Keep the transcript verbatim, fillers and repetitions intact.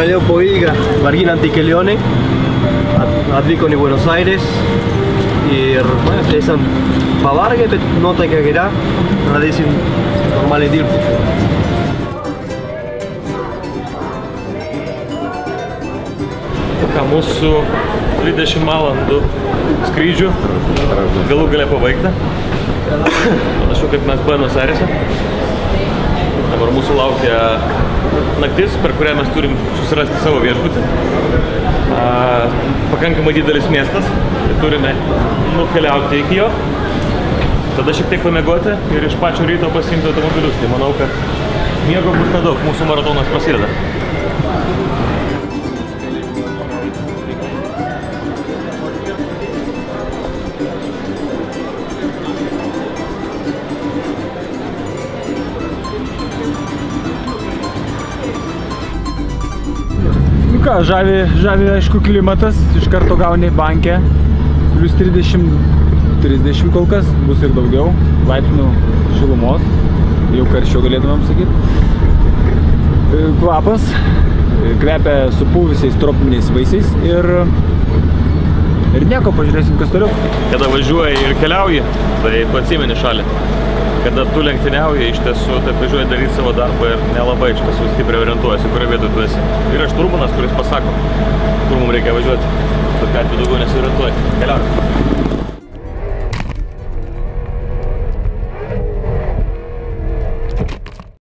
Galileo Poiga, Marghina Anticheleone, advicono in Buenos Aires ir esam pavargai, bet nuotaika gera, pradėsim normaliai dirbti. Mūsų dvidešimt valandų skrydžių galų galia pabaigta. Panašu, kaip mes Buenos Airese. Dabar mūsų laukia naktis, per kurią mes turim susirasti savo viešbutį. Pakankamai didelis miestas, turime nukeliauti iki jo, tada šiek tiek pamiegoti ir iš pačio ryto pasiimti automobilius. Tai manau, kad miego bus nedaug, mūsų maratonas prasideda. Žavi, žavi, aišku, klimatas, iš karto gauni bankę, plus trisdešimt, trisdešimt kol kas, bus ir daugiau laipsnių šilumos, jau karščiau galėtumėm sakyti. Kvapas, kvepia supūvusiais tropiniais vaisiais ir, ir nieko, pažiūrėsim, kas toliau. Kada važiuoji ir keliauji, tai tu atsimeni šalį. Kada tu lenktyniauji, iš tiesų, tai važiuoji daryti savo darbą ir nelabai iš tiesų stipriai orientuojasi, kurioje vietoje tu esi. Yra šturmanas, kuris pasako, kur mums reikia važiuoti, kad ką tu daugiau nesiorientuoji. Keliauji.